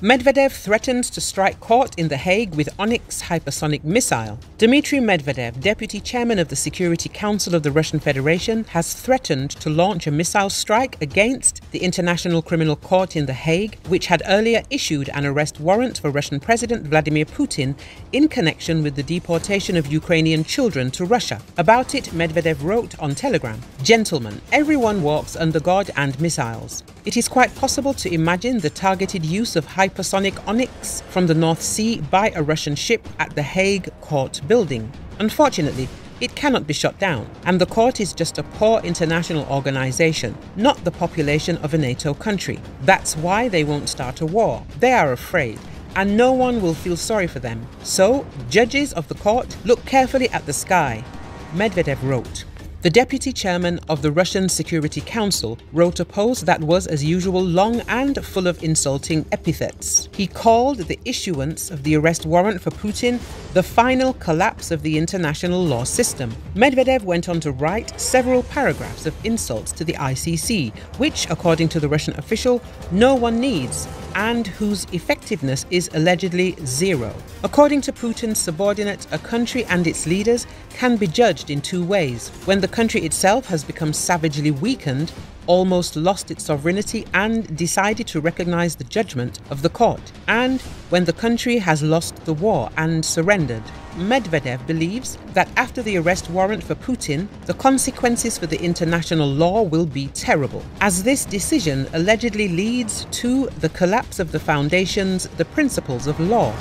Medvedev threatens to strike court in The Hague with Oniks hypersonic missile. Dmitry Medvedev, deputy chairman of the Security Council of the Russian Federation, has threatened to launch a missile strike against the International Criminal Court in The Hague, which had earlier issued an arrest warrant for Russian President Vladimir Putin in connection with the deportation of Ukrainian children to Russia. About it, Medvedev wrote on Telegram, "Gentlemen, everyone walks under God and missiles. It is quite possible to imagine the targeted use of hypersonic Oniks from the North Sea by a Russian ship at the Hague court building. Unfortunately, it cannot be shot down, and the court is just a poor international organization, not the population of a NATO country. That's why they won't start a war. They are afraid, and no one will feel sorry for them. So, judges of the court, look carefully at the sky," Medvedev wrote. The deputy chairman of the Russian Security Council wrote a post that was, as usual, long and full of insulting epithets. He called the issuance of the arrest warrant for Putin the final collapse of the international law system. Medvedev went on to write several paragraphs of insults to the ICC, which, according to the Russian official, no one needs, and whose effectiveness is allegedly zero. According to Putin's subordinate, a country and its leaders can be judged in two ways: when the country itself has become savagely weakened, almost lost its sovereignty, and decided to recognize the judgment of the court, and when the country has lost the war and surrendered. Medvedev believes that after the arrest warrant for Putin, the consequences for the international law will be terrible, as this decision allegedly leads to the collapse of the foundations, the principles of law.